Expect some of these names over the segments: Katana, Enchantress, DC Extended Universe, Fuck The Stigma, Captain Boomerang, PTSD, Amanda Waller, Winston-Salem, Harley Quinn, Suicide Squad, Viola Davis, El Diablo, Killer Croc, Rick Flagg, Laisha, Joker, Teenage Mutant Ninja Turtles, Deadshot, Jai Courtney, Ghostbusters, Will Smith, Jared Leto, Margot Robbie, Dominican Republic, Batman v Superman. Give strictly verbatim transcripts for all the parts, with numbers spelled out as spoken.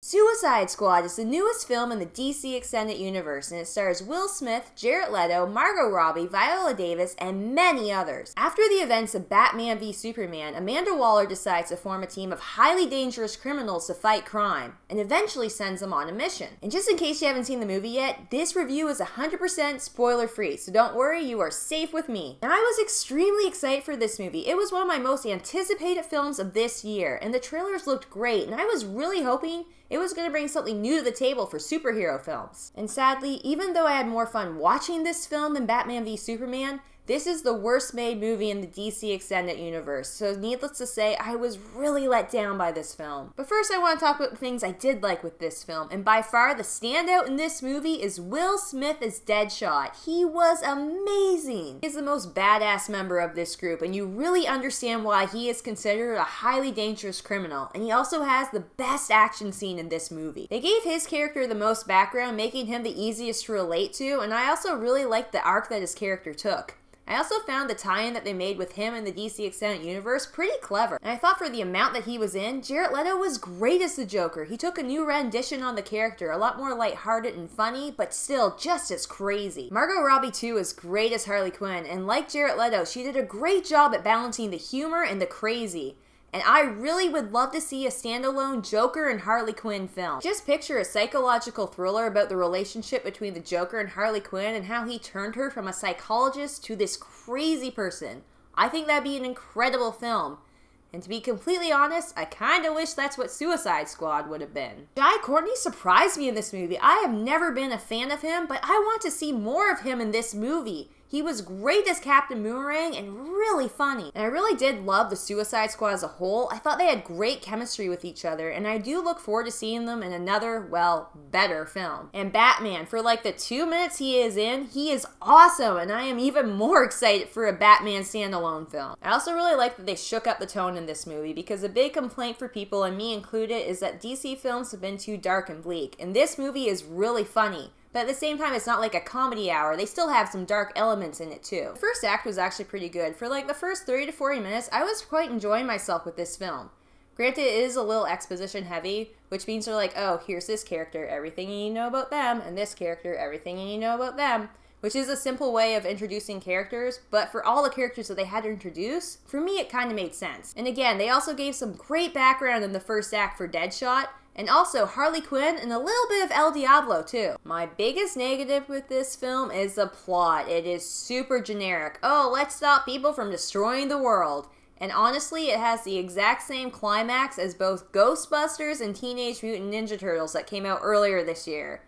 Suicide Squad is the newest film in the D C Extended Universe, and it stars Will Smith, Jared Leto, Margot Robbie, Viola Davis, and many others. After the events of Batman v Superman, Amanda Waller decides to form a team of highly dangerous criminals to fight crime, and eventually sends them on a mission. And just in case you haven't seen the movie yet, this review is one hundred percent spoiler-free, so don't worry, you are safe with me. And I was extremely excited for this movie. It was one of my most anticipated films of this year, and the trailers looked great, and I was really hoping it was going to bring something new to the table for superhero films. And sadly, even though I had more fun watching this film than Batman v Superman, this is the worst made movie in the D C Extended Universe, so needless to say, I was really let down by this film. But first I want to talk about things I did like with this film, and by far the standout in this movie is Will Smith as Deadshot. He was amazing! He's the most badass member of this group, and you really understand why he is considered a highly dangerous criminal, and he also has the best action scene in this movie. They gave his character the most background, making him the easiest to relate to, and I also really liked the arc that his character took. I also found the tie-in that they made with him and the D C Extended Universe pretty clever, and I thought for the amount that he was in, Jared Leto was great as the Joker. He took a new rendition on the character, a lot more lighthearted and funny, but still just as crazy. Margot Robbie too is great as Harley Quinn, and like Jared Leto, she did a great job at balancing the humor and the crazy. And I really would love to see a standalone Joker and Harley Quinn film. Just picture a psychological thriller about the relationship between the Joker and Harley Quinn and how he turned her from a psychologist to this crazy person. I think that'd be an incredible film. And to be completely honest, I kinda wish that's what Suicide Squad would have been. Jai Courtney surprised me in this movie. I have never been a fan of him, but I want to see more of him in this movie. He was great as Captain Boomerang and really funny. And I really did love the Suicide Squad as a whole. I thought they had great chemistry with each other, and I do look forward to seeing them in another, well, better film. And Batman, for like the two minutes he is in, he is awesome, and I am even more excited for a Batman standalone film. I also really like that they shook up the tone in this movie, because a big complaint for people, and me included, is that D C films have been too dark and bleak, and this movie is really funny. But at the same time, it's not like a comedy hour. They still have some dark elements in it too. The first act was actually pretty good. For like the first thirty to forty minutes, I was quite enjoying myself with this film. Granted, it is a little exposition heavy, which means they're like, oh, here's this character, everything you need to know about them, and this character, everything you need to know about them, which is a simple way of introducing characters, but for all the characters that they had to introduce, for me it kind of made sense. And again, they also gave some great background in the first act for Deadshot, and also Harley Quinn and a little bit of El Diablo too. My biggest negative with this film is the plot. It is super generic. Oh, let's stop people from destroying the world. And honestly, it has the exact same climax as both Ghostbusters and Teenage Mutant Ninja Turtles that came out earlier this year.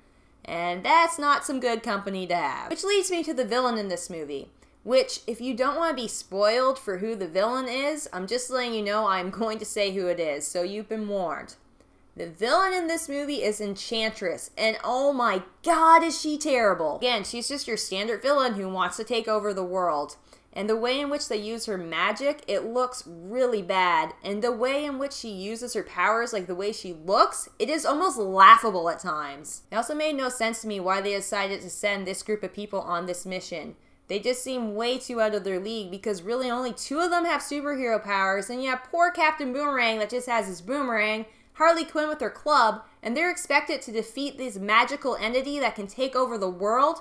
And that's not some good company to have. Which leads me to the villain in this movie. Which, if you don't want to be spoiled for who the villain is, I'm just letting you know I'm going to say who it is, so you've been warned. The villain in this movie is Enchantress, and oh my god is she terrible. Again, she's just your standard villain who wants to take over the world. And the way in which they use her magic, it looks really bad. And the way in which she uses her powers, like the way she looks, it is almost laughable at times. It also made no sense to me why they decided to send this group of people on this mission. They just seem way too out of their league because really only two of them have superhero powers, and you have poor Captain Boomerang that just has his boomerang, Harley Quinn with her club, and they're expected to defeat this magical entity that can take over the world.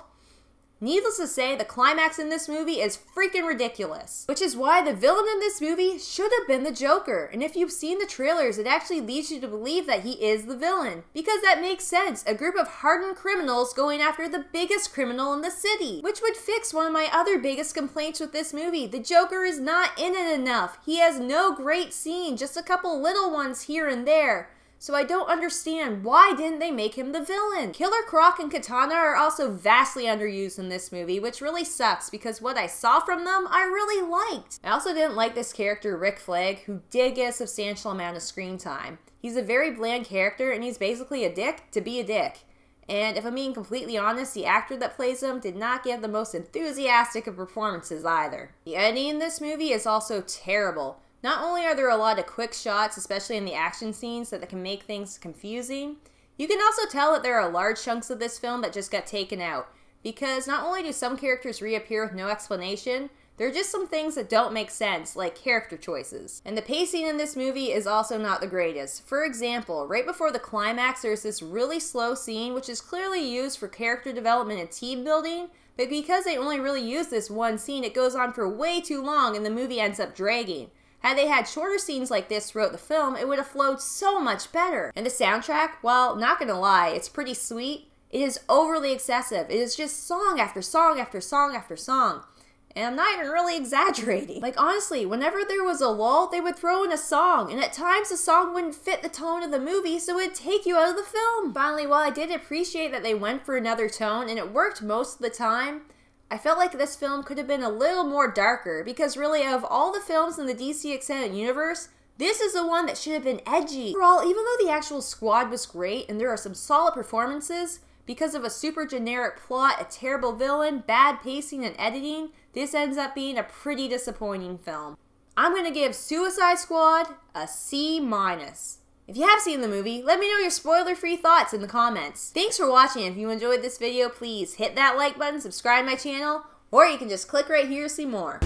Needless to say, the climax in this movie is freaking ridiculous. Which is why the villain in this movie should have been the Joker. And if you've seen the trailers, it actually leads you to believe that he is the villain. Because that makes sense. A group of hardened criminals going after the biggest criminal in the city. Which would fix one of my other biggest complaints with this movie. The Joker is not in it enough. He has no great scene, just a couple little ones here and there. So I don't understand, why didn't they make him the villain? Killer Croc and Katana are also vastly underused in this movie, which really sucks because what I saw from them, I really liked. I also didn't like this character, Rick Flagg, who did get a substantial amount of screen time. He's a very bland character and he's basically a dick to be a dick. And if I'm being completely honest, the actor that plays him did not give the most enthusiastic of performances either. The editing in this movie is also terrible. Not only are there a lot of quick shots, especially in the action scenes, that can make things confusing, you can also tell that there are large chunks of this film that just got taken out. Because not only do some characters reappear with no explanation, There are just some things that don't make sense, like character choices. And the pacing in this movie is also not the greatest. For example, right before the climax, there's this really slow scene, which is clearly used for character development and team building, but because they only really use this one scene, it goes on for way too long and the movie ends up dragging. Had they had shorter scenes like this throughout the film, it would have flowed so much better. And the soundtrack, well, not gonna lie, it's pretty sweet. It is overly excessive. It is just song after song after song after song. And I'm not even really exaggerating. Like, honestly, whenever there was a lull, they would throw in a song, and at times the song wouldn't fit the tone of the movie, so it'd take you out of the film. Finally, while I did appreciate that they went for another tone, and it worked most of the time, I felt like this film could have been a little more darker, because really, out of all the films in the D C Extended Universe, this is the one that should have been edgy. Overall, even though the actual squad was great, and there are some solid performances, because of a super generic plot, a terrible villain, bad pacing and editing, this ends up being a pretty disappointing film. I'm gonna give Suicide Squad a C minus. If you have seen the movie, let me know your spoiler-free thoughts in the comments. Thanks for watching. If you enjoyed this video, please hit that like button, subscribe to my channel, or you can just click right here to see more.